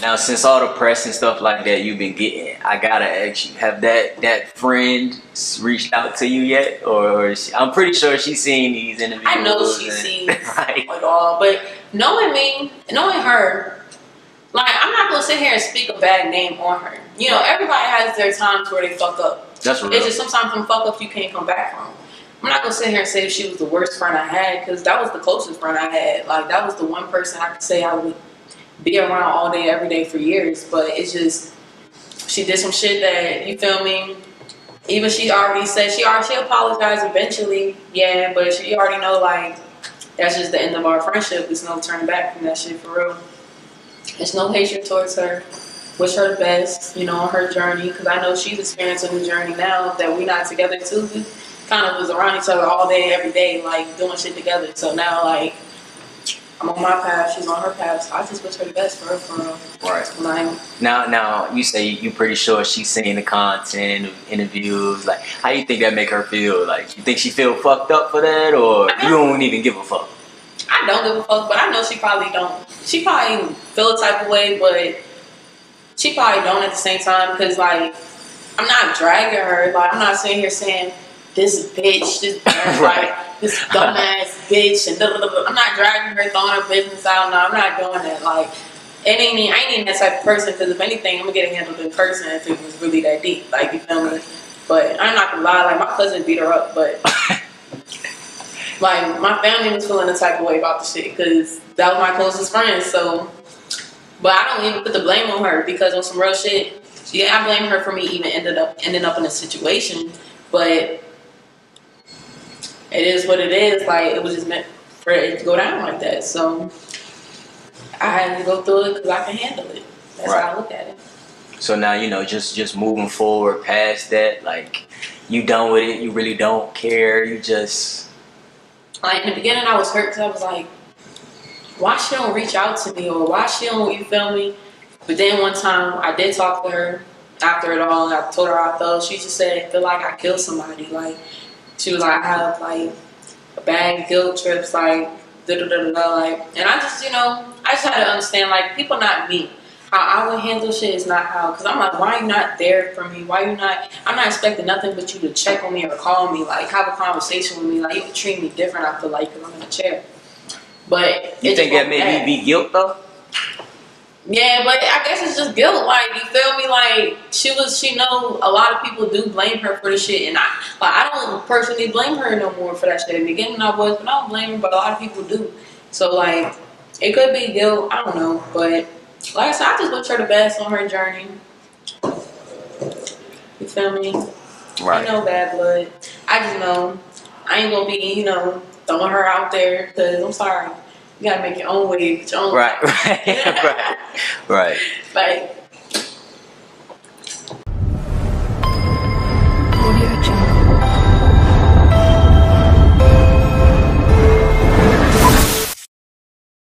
Now, since all the press and stuff like that you've been getting, I gotta ask you, have that friend reached out to you yet? Or she, I'm pretty sure she's seen these interviews. I know she's seen like, it all, but knowing me, knowing her, like, I'm not gonna sit here and speak a bad name on her. You know, everybody has their times where they fuck up. That's real. It's just sometimes from fuck up you can't come back from. I'm not gonna sit here and say she was the worst friend I had, because that was the closest friend I had. Like, that was the one person I could say I would be around all day, every day for years. But it's just, she did some shit that, you feel me, even she already said, she apologized eventually, yeah, but she already know, like, that's just the end of our friendship. There's no turning back from that shit, for real. There's no hatred towards her. Wish her the best, you know, on her journey, because I know she's experiencing a journey now that we're not together too. We kind of was around each other all day, every day, like, doing shit together. So now, like, I'm on my path, she's on her path, so I just wish her the best for her, for real. Right. Like, now, you say you're pretty sure she's seen the content, interviews, like, how do you think that make her feel? Like, you think she feel fucked up for that, or you don't even give a fuck? I don't give a fuck, but I know she probably don't. She probably feel a type of way, but she probably don't at the same time, because, like, I'm not dragging her. Like, I'm not sitting here saying, this bitch, this bitch, like, this dumbass bitch, and blah, blah, blah. I'm not dragging her, throwing her business out. No, I'm not doing that. Like, I ain't even that type of person, because if anything, I'm going to get it handled in person if it was really that deep. Like, you feel me? But I'm not going to lie. Like, my cousin beat her up, but, like, my family was feeling the type of way about the shit, because that was my closest friend, so. But I don't even put the blame on her, because on some real shit, yeah, I blame her for me even ending up in a situation, but it is what it is. Like, it was just meant for it to go down like that. So I had to go through it because I can handle it. That's how I look at it. So now, you know, just moving forward past that, like, you done with it, you really don't care, you just. Like, in the beginning, I was hurt because I was like, why she don't reach out to me, or why she don't, you feel me? But then one time I did talk to her after it all, and I told her how I felt. She just said, I feel like I killed somebody. Like, she was like, I have, like, a bad guilt trips, like, da-da-da-da-da, like. And I just, you know, I just had to understand, like, people not me. How I would handle shit is not how, because I'm like, why you not there for me? Why you not, I'm not expecting nothing but you to check on me or call me, like, have a conversation with me. Like, you treat me different, I feel like, because I'm in a chair. But you think that made me be guilt though? Yeah, but I guess it's just guilt. Like, you feel me? Like, she know a lot of people do blame her for the shit, and I don't personally blame her no more for that shit. In the beginning I was, but I don't blame her, but a lot of people do. So, like, it could be guilt, I don't know. But like I said, I just wish her the best on her journey. You feel me? Right. You know, bad blood. I just know I ain't gonna be, you know, throwing her out there, because I'm sorry, you gotta make your own way, your own. Right, right, right, right. Like,